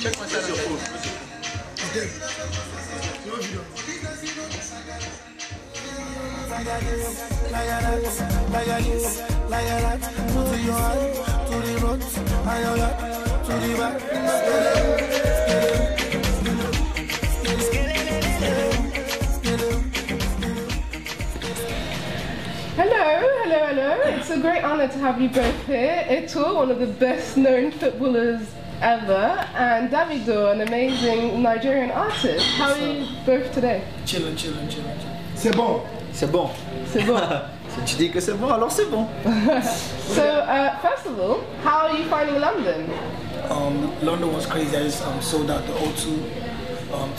Check my side. Hello. It's a great honor to have you both here. Eto'o, one of the best known footballers ever, and Davido, an amazing Nigerian artist. How are you both today? Chillin'. C'est bon. C'est bon. C'est bon. Si tu dis que c'est bon, alors c'est bon. So, first of all, how are you finding London? London was crazy. I just sold out the O2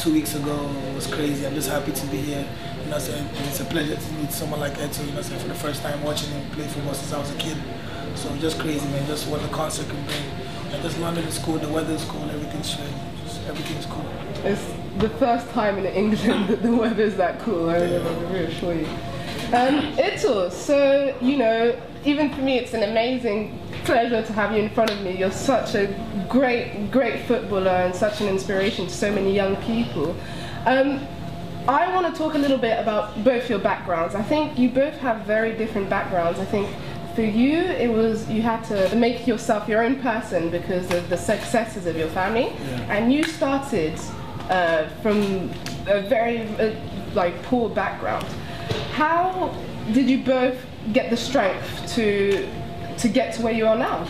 2 weeks ago. It was crazy. I'm just happy to be here. You know, it's a pleasure to meet someone like Edson. You know, for the first time watching him play football since I was a kid. So just crazy, man. Just what the concert can bring. And just London is cool, the weather is cool, everything's straight, everything's cool. It's the first time in England that the weather is that cool, I reassure you. Eto'o, so, you know, even for me it's an amazing pleasure to have you in front of me. You're such a great footballer and such an inspiration to so many young people. I want to talk a little bit about both your backgrounds. I think you both have very different backgrounds. I think for you, it was you had to make yourself your own person because of the successes of your family, yeah. And you started from a very like poor background. How did you both get the strength to get to where you are now?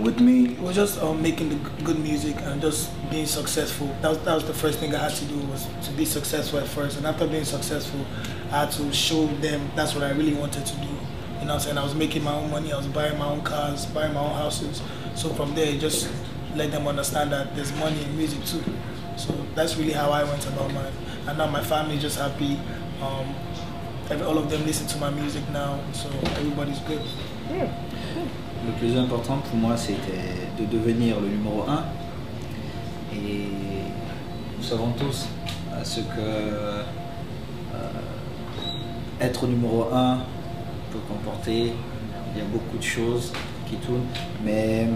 With me, it was just making the good music and just being successful. That was the first thing I had to do, was to be successful at first. And after being successful, I had to show them that's what I really wanted to do. You know what I'm saying? I was making my own money, I was buying my own cars, buying my own houses. So from there, just let them understand that there's money in music too. So that's really how I went about mine. And now my family is just happy. All of them listen to my music now, so everybody's good. Yeah. Le plus important pour moi, c'était de devenir le numéro 1. Et nous savons tous ce que être numéro 1 peut comporter. Il y a beaucoup de choses qui tournent, mais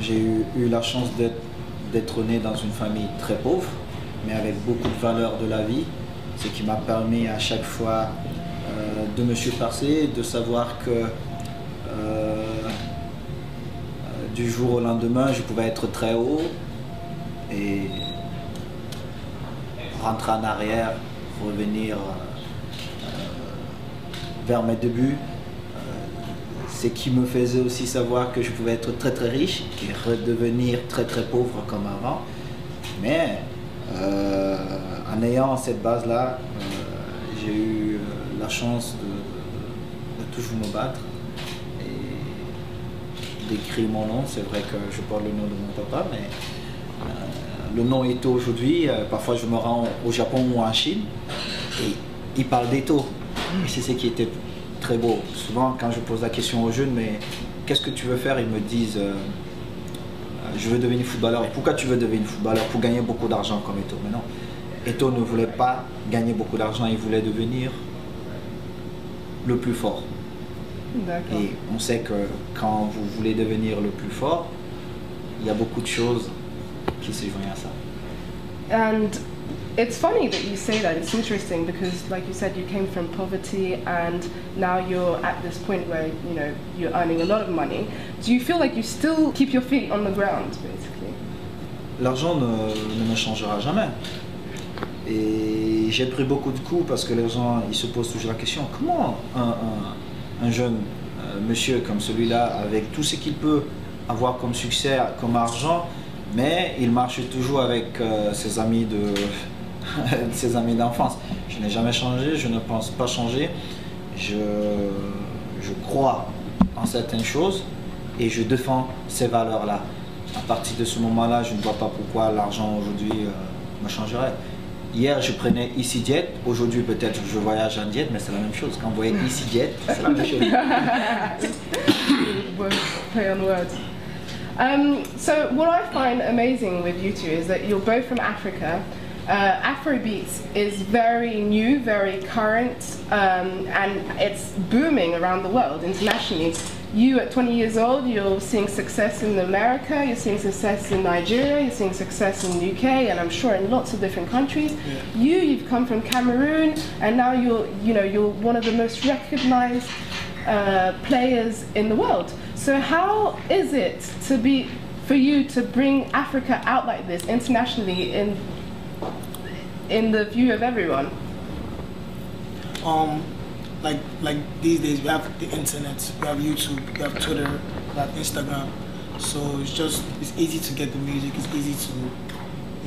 j'ai eu la chance d'être né dans une famille très pauvre, mais avec beaucoup de valeurs de la vie, ce qui m'a permis à chaque fois de me surpasser, de savoir que du jour au lendemain, je pouvais être très haut et rentrer en arrière, revenir vers mes débuts, ce qui me faisait aussi savoir que je pouvais être très riche et redevenir très pauvre comme avant. Mais en ayant cette base-là, j'ai eu la chance de toujours me battre et d'écrire mon nom. C'est vrai que je parle le nom de mon papa, mais le nom Eto'o aujourd'hui, parfois je me rends au Japon ou en Chine et ils parlent d'Eto'o. C'est ce qui était très beau. Souvent, quand je pose la question aux jeunes, mais qu'est-ce que tu veux faire? Ils me disent, je veux devenir footballeur. Et pourquoi tu veux devenir footballeur? Pour gagner beaucoup d'argent comme Eto'o. Mais non, Eto'o ne voulait pas gagner beaucoup d'argent, il voulait devenir le plus fort. Et on sait que quand vous voulez devenir le plus fort, il y a beaucoup de choses qui se joignent à ça. And it's funny that you say that, it's interesting because like you said, you came from poverty and now you're at this point where, you know, you're earning a lot of money. Do you feel like you still keep your feet on the ground, basically? L'argent ne me changera jamais. Et j'ai pris beaucoup de coups parce que les gens, ils se posent toujours la question, comment un jeune monsieur comme celui-là, avec tout ce qu'il peut avoir comme succès, comme argent, mais il marche toujours avec ses amis ses amis d'enfance. Je n'ai jamais changé, je ne pense pas changer. Je crois en certaines choses et je défends ces valeurs-là. À partir de ce moment-là, je ne vois pas pourquoi l'argent aujourd'hui me changerait. Hier, je prenais Easy Jet. Aujourd'hui, peut-être je voyage en jet, mais c'est la même chose. Quand vous voyez Easy Jet, c'est la même chose. Play on words. So what I find amazing with you two is that you're both from Africa. Afrobeats is very new, very current, and it's booming around the world internationally. you at 20 years old, you're seeing success in America, you're seeing success in Nigeria, you're seeing success in the UK, and I'm sure in lots of different countries. Yeah. You've come from Cameroon, and now you're one of the most recognized players in the world. So how is it for you to bring Africa out like this internationally in the view of everyone? Like these days, we have the internet, we have YouTube, we have Twitter, we have Instagram. So it's easy to get the music. It's easy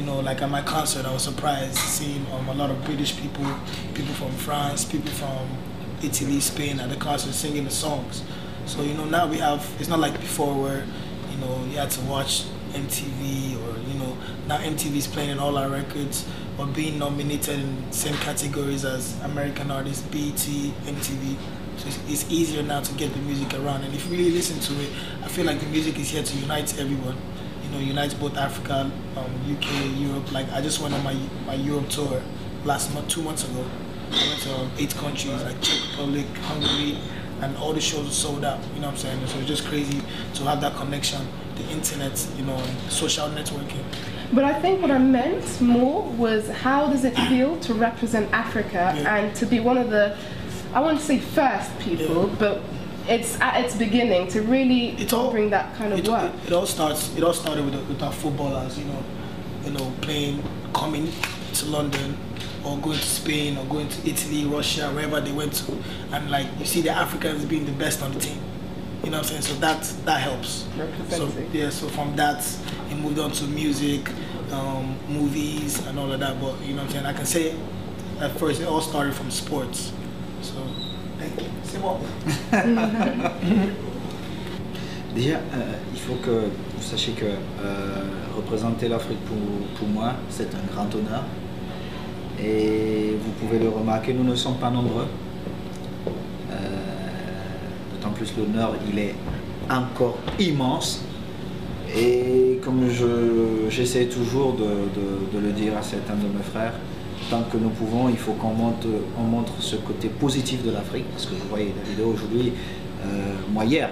to, like at my concert, I was surprised seeing a lot of British people, people from France, people from Italy, Spain at the concert singing the songs. So now we have. It's not like before where you had to watch MTV or now MTV's playing in all our records. Or being nominated in the same categories as American artists, BET, MTV. So it's easier now to get the music around. And if you really listen to it, I feel like the music is here to unite everyone. Unites both Africa, UK, Europe. Like, I just went on my Europe tour last month, 2 months ago. I went to 8 countries, like Czech Republic, Hungary, and all the shows were sold out. You know what I'm saying? So it's just crazy to have that connection, the internet, social networking. But I think what I meant more was, how does it feel to represent Africa and to be one of the, I won't say first people, but it's at its beginning to really bring that kind of work. It all started with our footballers, coming to London or going to Spain or going to Italy, Russia, wherever they went to, and like you see the Africans being the best on the team. You know what I'm saying? So that helps. So, yeah, so from that, it moved on to music, movies, and all of that. But you know what I'm saying? I can say at first it all started from sports. So thank you. C'est bon. Déjà, il faut que vous sachiez que représenter l'Afrique pour moi, c'est un grand honneur. Et vous pouvez le remarquer, nous ne sommes pas nombreux. En plus, l'honneur, il est encore immense. Et comme j'essaie toujours de le dire à certains de mes frères, tant que nous pouvons, il faut qu'on montre ce côté positif de l'Afrique. Parce que vous voyez la vidéo aujourd'hui, moi hier,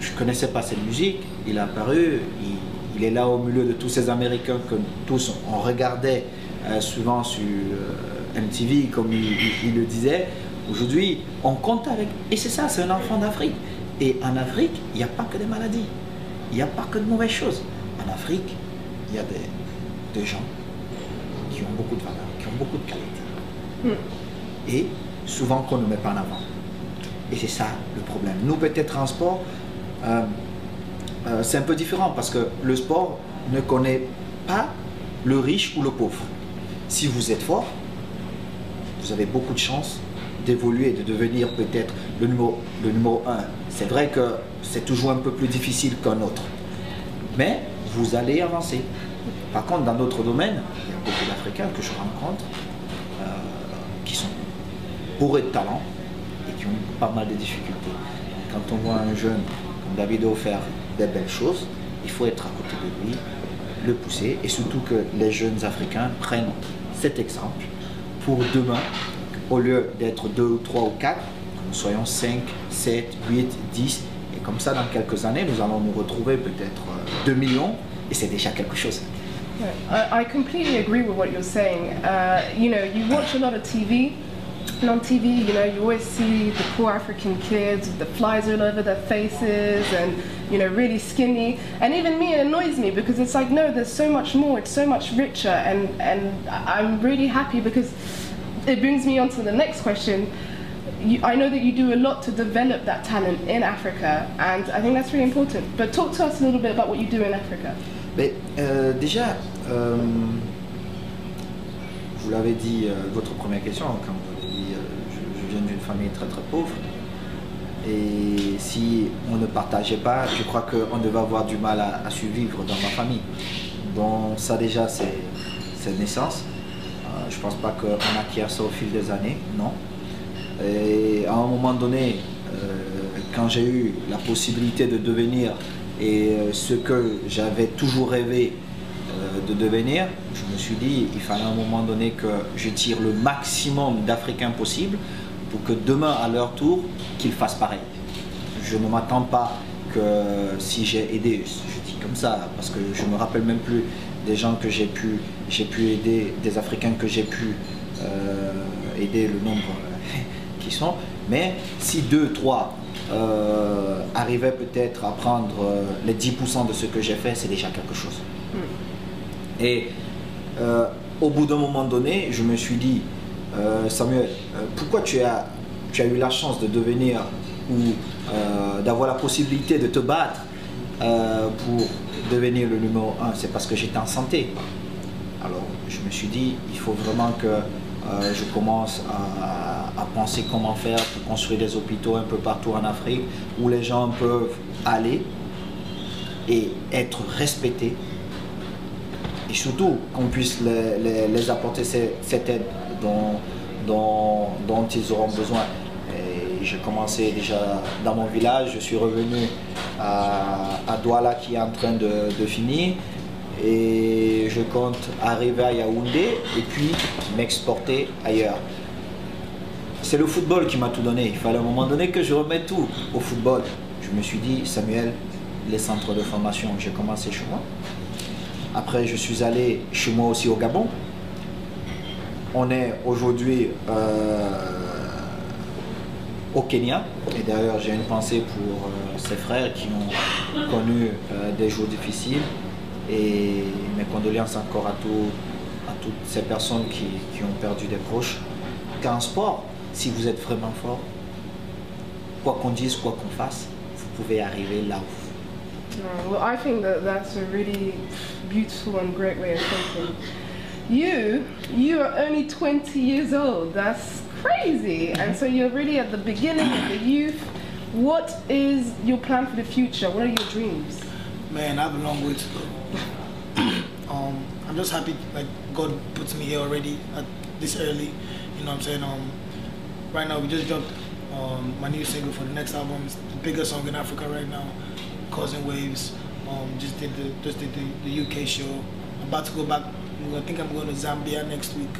je ne connaissais pas cette musique. Il est apparu, il est là au milieu de tous ces Américains que tous on regardait souvent sur MTV, comme il le disait. Aujourd'hui, on compte avec, et c'est ça, c'est un enfant d'Afrique. Et en Afrique, il n'y a pas que des maladies, il n'y a pas que de mauvaises choses. En Afrique, il y a des gens qui ont beaucoup de valeur, qui ont beaucoup de qualité. Et souvent qu'on ne met pas en avant. Et c'est ça le problème. Nous, peut-être en sport, c'est un peu différent parce que le sport ne connaît pas le riche ou le pauvre. Si vous êtes fort, vous avez beaucoup de chance d'évoluer, de devenir peut-être le numéro 1. C'est vrai que c'est toujours un peu plus difficile qu'un autre, mais vous allez avancer. Par contre, dans d'autres domaines, il y a beaucoup d'Africains que je rencontre qui sont bourrés de talent et qui ont pas mal de difficultés. Quand on voit un jeune comme Davido faire des belles choses, il faut être à côté de lui, le pousser, et surtout que les jeunes Africains prennent cet exemple pour demain. Au lieu d'être 2, 3 ou 4, nous soyons 5, 7, 8, 10. Et comme ça, dans quelques années, nous allons nous retrouver peut-être 2 millions. Et c'est déjà quelque chose. I completely agree with what you're saying. You watch a lot of TV. And on TV, you always see the poor African kids with the flies all over their faces and, really skinny. And even me, it annoys me because it's like, no, there's so much more. It's so much richer. And I'm really happy because it brings me on to the next question. I know that you do a lot to develop that talent in Africa, and I think that's really important. But talk to us a little bit about what you do in Africa. Mais, déjà, vous l'avez dit, votre première question, quand vous avez dit, je viens d'une famille très très pauvre, et si on ne partageait pas, je crois qu'on devait avoir du mal à survivre dans ma famille. Donc ça déjà, c'est naissance. Je ne pense pas qu'on acquiert ça au fil des années, non. Et à un moment donné, quand j'ai eu la possibilité de devenir et ce que j'avais toujours rêvé de devenir, je me suis dit qu'il fallait à un moment donné que je tire le maximum d'Africains possible pour que demain, à leur tour, qu'ils fassent pareil. je ne m'attends pas que si j'ai aidé, je dis comme ça, parce que je ne me rappelle même plus des gens que j'ai pu aider, des Africains que j'ai pu aider, le nombre qui sont, mais si 2, 3 arrivaient peut-être à prendre les 10% de ce que j'ai fait, c'est déjà quelque chose. Et au bout d'un moment donné, je me suis dit, Samuel, pourquoi tu as eu la chance de devenir ou d'avoir la possibilité de te battre pour devenir le numéro 1, c'est parce que j'étais en santé. Alors je me suis dit, il faut vraiment que je commence à penser comment faire pour construire des hôpitaux un peu partout en Afrique où les gens peuvent aller et être respectés, et surtout qu'on puisse les apporter cette aide dont ils auront besoin. J'ai commencé déjà dans mon village, je suis revenu à Douala qui est en train de finir, et je compte arriver à Yaoundé et puis m'exporter ailleurs. C'est le football qui m'a tout donné, il fallait à un moment donné que je remette tout au football. Je me suis dit, Samuel, les centres de formation, j'ai commencé chez moi. Après je suis allé chez moi aussi au Gabon. On est aujourd'hui au Kenya, et d'ailleurs j'ai une pensée pour ses frères qui ont connu des jours difficiles, et mes condoléances encore à toutes ces personnes qui ont perdu des proches. Car en sport, si vous êtes vraiment fort, quoi qu'on dise, quoi qu'on fasse, vous pouvez arriver là où vous. Well, I think that's a really beautiful and great way of thinking. You are only 20 years old. That's crazy, and so you're really at the beginning of the youth. What is your plan for the future? What are your dreams? Man, I have a long way to go. I'm just happy like God puts me here already at this early. You know what I'm saying? Right now we just dropped my new single for the next album. It's the biggest song in Africa right now, Causing Waves. Just did the UK show. I'm about to go back. I think I'm going to Zambia next week.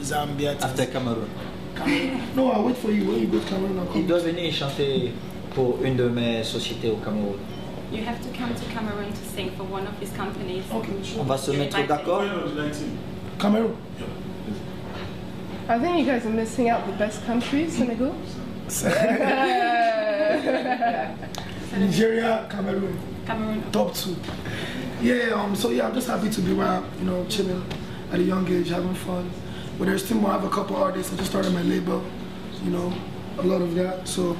Zambia after Cameroon. No, I'll wait for you when you go to Cameroon. Il doit venir chanter pour une de mes sociétés au Cameroun. You have to come to Cameroon to sing for one of his companies. Okay, sure. On va se mettre d'accord. Cameroon. I think you guys are missing out the best countries, Senegal. Nigeria, Cameroon. Cameroon. Top 2. Yeah. So yeah, I'm just happy to be around. You know, chilling at a young age, having fun. But there's still more. I have a couple artists. I just started my label, you know, a lot of that. So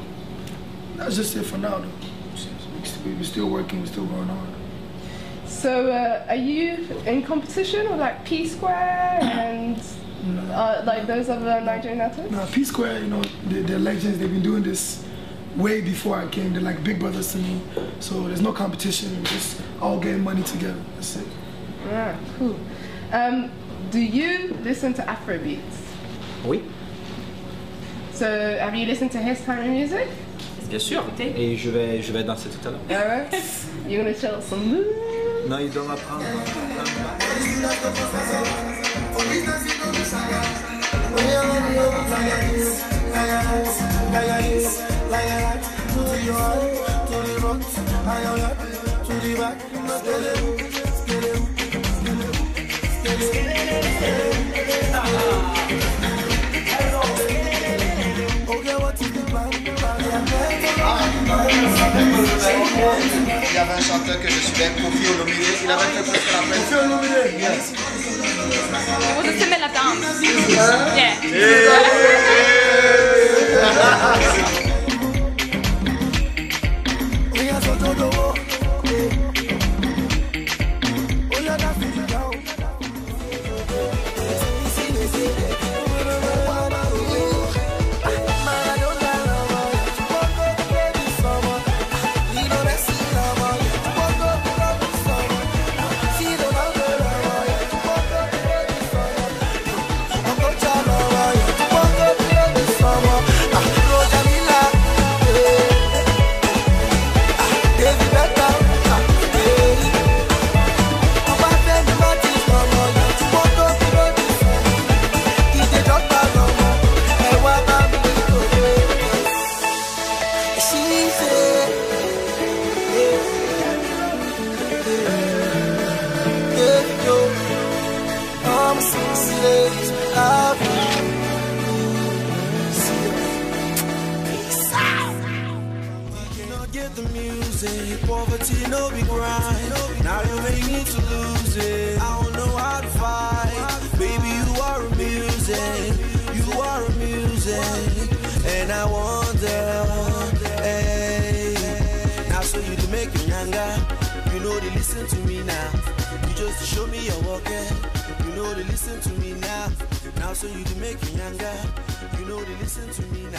that's just it for now, though. We're still working, we're still going on. So are you in competition with like P Square and like those other Nigerian artists? No, P Square, you know, they're legends. They've been doing this way before I came. They're like big brothers to me. So there's no competition. We're just all getting money together. That's it. Yeah, cool. Do you listen to Afrobeats? Oui. So, have you listened to his kind of music? Bien sûr. Et je vais danser tout à l'heure. Alright. You're gonna chill some moves. Non, il doit m'apprendre. Il y avait un chanteur que je suivais, Kofi Olomide, il avait fait presque la même. Kofi Olomide, yes. Vous êtes aimé la danse? Yeah. Say poverty no be grind. Now you ain't need to lose it. I don't know how to fight. Baby, you are a music. You are a music. And I wonder, hey. Now so you do make it younger. You know they listen to me now. You just show me your work, yeah. You know they listen to me now. Now so you do make it younger. You know they listen to me now.